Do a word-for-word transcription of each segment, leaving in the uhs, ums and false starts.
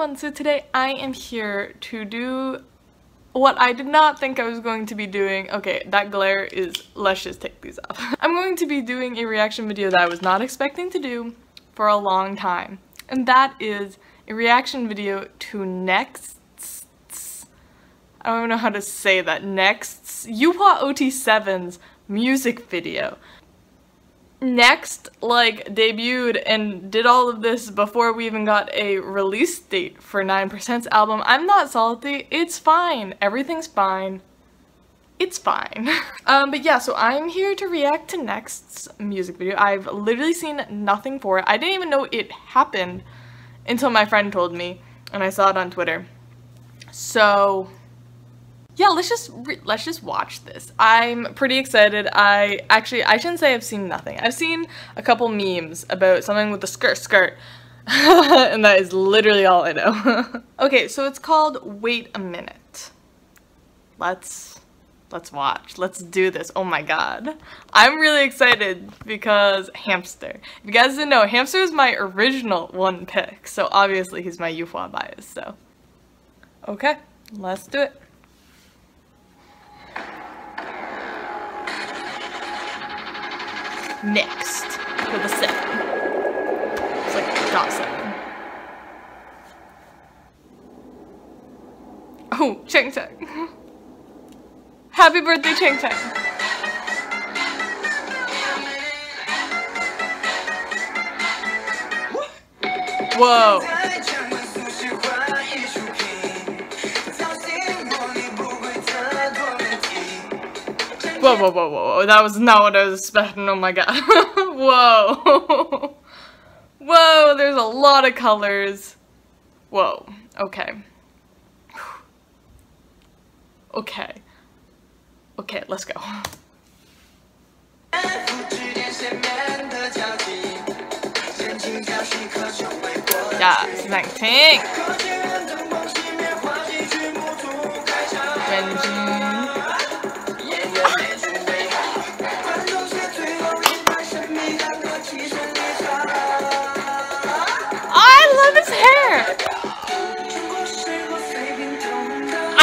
everyone, so today I am here to do what I did not think I was going to be doing. Okay, that glare is, let's just take these off. I'm going to be doing a reaction video that I was not expecting to do for a long time, and that is a reaction video to N E X seven, I don't even know how to say that, N E X seven, U P ten tion's music video. Next like debuted and did all of this before we even got a release date for nine percent's album. I'm not salty, it's fine, everything's fine, it's fine. um but yeah, so I'm here to react to N E X seven's music video. I've literally seen nothing for it. I didn't even know it happened until my friend told me and I saw it on Twitter. So yeah, let's just re let's just watch this. I'm pretty excited. I actually I shouldn't say I've seen nothing. I've seen a couple memes about something with the skirt skirt, and that is literally all I know. Okay, so it's called Wait a Minute. Let's let's watch. Let's do this. Oh my god, I'm really excited because Hamster. If you guys didn't know, Hamster is my original one pick, so obviously he's my Yufwa bias. So okay, let's do it. Next for the seven. It's like dot seven. Oh, Chang Chang. Happy birthday, Chang Chang. Whoa. Whoa, whoa, whoa, whoa, whoa, that was not what I was expecting, oh my god. Whoa. Whoa, there's a lot of colors. Whoa, okay. Okay. Okay, let's go. Yeah, Zhang Ting.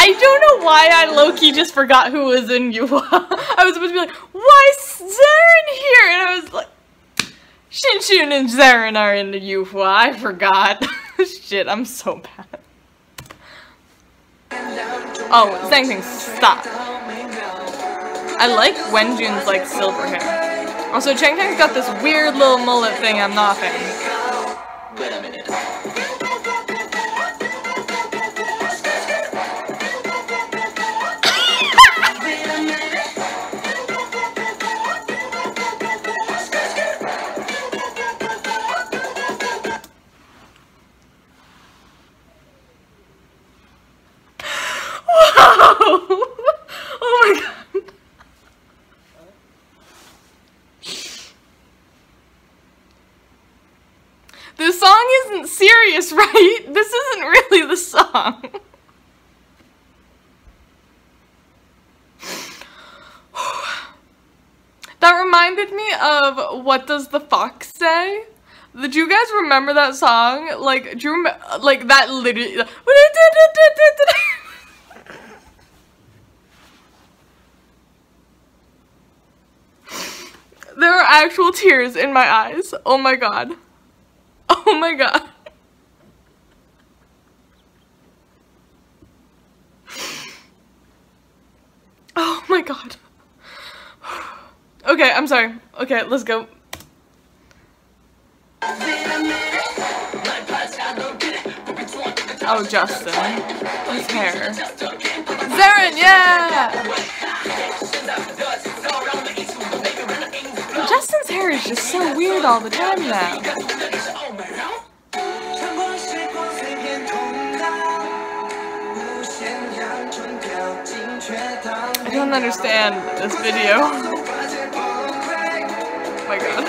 I don't know why I low-key just forgot who was in Yuhua. I was supposed to be like, why is Zarin here? And I was like, Shinshun and Zarin are in the Yuhua. I forgot. Shit, I'm so bad. Oh, Zhang Ting, stop. I like Wenjun's like silver hair. Also, Chang Chang's got this weird little mullet thing I'm not a fan. The song isn't serious, right? This isn't really the song. That reminded me of What Does the Fox Say? Did you guys remember that song? Like, do you like that literally? There are actual tears in my eyes. Oh my god. Oh my god. Oh my god. Okay, I'm sorry. Okay, let's go. Oh, Justin. His hair. Zarin, yeah! Justin's hair is just so weird all the time now. I don't understand this video. Oh my god.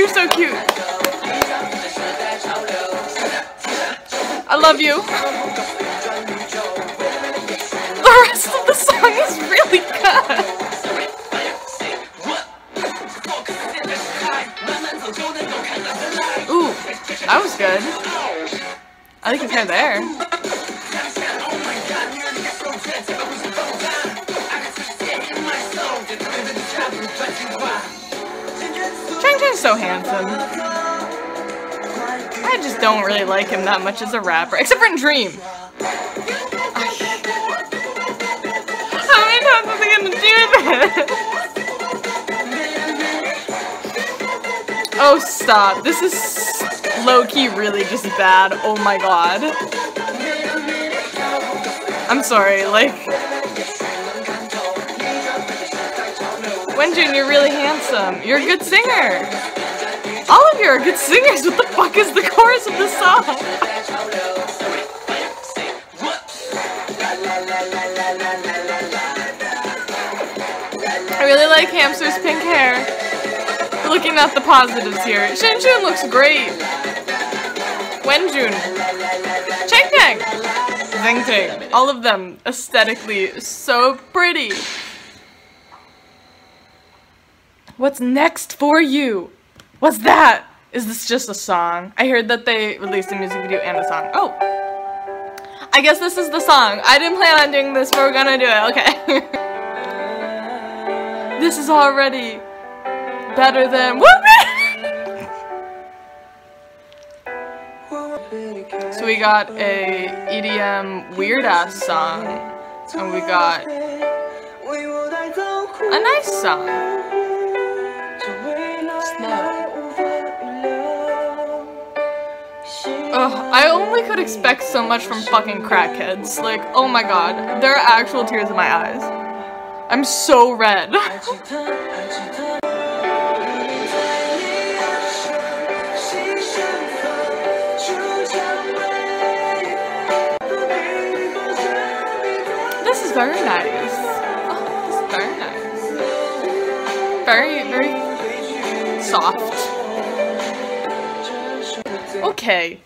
You're so cute. I love you. The rest of the song is really good. Ooh, that was good. I think it's kind of there. Chang's so handsome. I just don't really like him that much as a rapper, except for in Dream. How many times is he gonna do this? Oh, stop. This is low-key really just bad. Oh my god. I'm sorry, like... Wenjun, you're really handsome. You're a good singer. All of you are good singers. What the fuck is the chorus of this song? I really like Hamster's pink hair. We're looking at the positives here. Shinjun looks great. Wenjun. Changtang. Zengtang. All of them aesthetically so pretty. What's next for you? What's that? Is this just a song? I heard that they released a music video and a song. Oh! I guess this is the song. I didn't plan on doing this, but we're gonna do it. Okay. This is already better than Whoopee! So we got a E D M weird-ass song, and we got a nice song. Ugh, I only could expect so much from fucking crackheads. Like, oh my god, there are actual tears in my eyes. I'm so red. This is very nice. Oh, this is very nice. Very, very soft. Okay.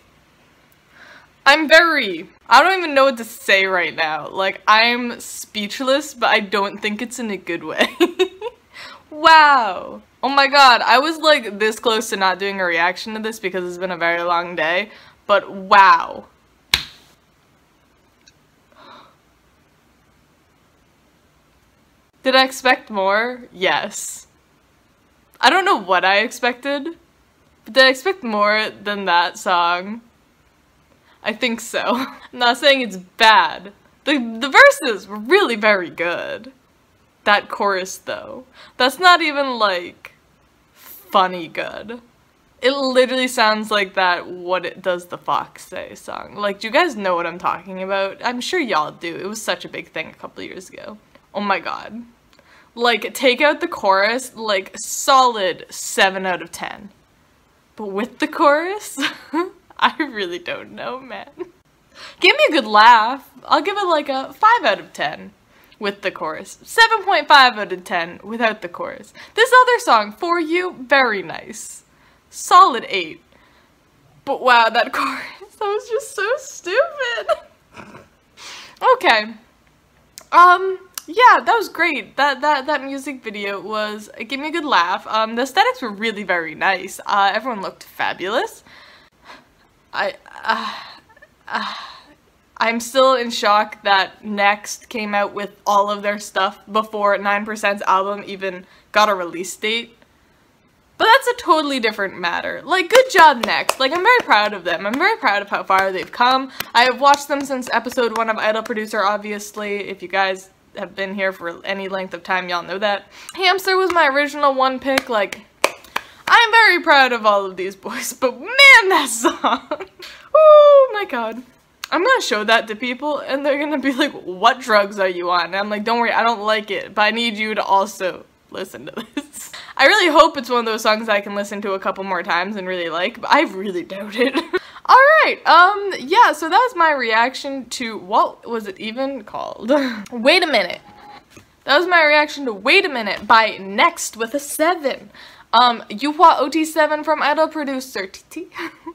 I'm very... I don't even know what to say right now. Like, I'm speechless, but I don't think it's in a good way. Wow. Oh my god, I was like this close to not doing a reaction to this because it's been a very long day, but wow. Did I expect more? Yes. I don't know what I expected, but did I expect more than that song? I think so. I'm not saying it's bad. The, the verses were really very good. That chorus though, that's not even like funny good. It literally sounds like that What It Does the Fox Say song. Like, do you guys know what I'm talking about? I'm sure y'all do. It was such a big thing a couple years ago. Oh my god. Like, take out the chorus, like solid seven out of ten. But with the chorus? I really don't know, man. Give me a good laugh. I'll give it like a five out of ten with the chorus. seven point five out of ten without the chorus. This other song, For You, very nice. Solid eight. But wow, that chorus, that was just so stupid. Okay. Um, yeah, that was great. That that that music video was, it gave me a good laugh. Um, the aesthetics were really very nice. Uh, everyone looked fabulous. I, uh, uh, I'm still in shock that Next came out with all of their stuff before nine percent's album even got a release date. But that's a totally different matter. Like, good job, Next. Like, I'm very proud of them. I'm very proud of how far they've come. I have watched them since episode one of Idol Producer, obviously. If you guys have been here for any length of time, y'all know that. Hamster was my original one pick, like... I'm very proud of all of these boys, but man, that song! Oh my god. I'm gonna show that to people, and they're gonna be like, what drugs are you on? And I'm like, don't worry, I don't like it, but I need you to also listen to this. I really hope it's one of those songs I can listen to a couple more times and really like, but I really doubt it. Alright, um, yeah, so that was my reaction to, what was it even called? Wait a Minute. That was my reaction to Wait a Minute by Next with a seven. Um, U P ten tion from Idol Producer.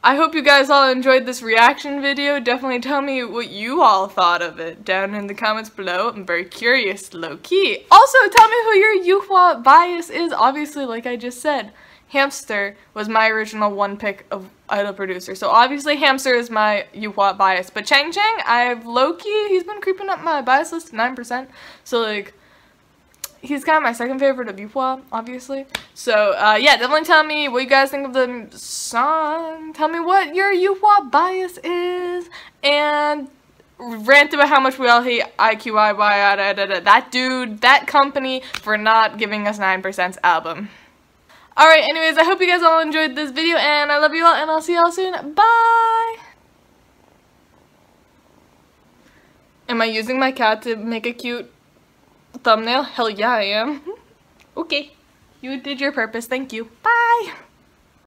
I hope you guys all enjoyed this reaction video. Definitely tell me what you all thought of it down in the comments below. I'm very curious, low-key. Also, tell me who your Yuhua bias is. Obviously, like I just said, Hamster was my original one pick of Idol Producer. So obviously Hamster is my Yuhua bias. But Chang Chang, I've low-key, he's been creeping up my bias list to nine percent. So like, he's kind of my second favorite of Yuhua, obviously. So, uh, yeah, definitely tell me what you guys think of the song. Tell me what your Yuhua bias is. And rant about how much we all hate I Q I Y I, that dude, that company, for not giving us nine percent's album. Alright, anyways, I hope you guys all enjoyed this video, and I love you all, and I'll see y'all soon. Bye! Am I using my cat to make a cute thumbnail? Hell yeah, I am. Okay. You did your purpose. Thank you. Bye!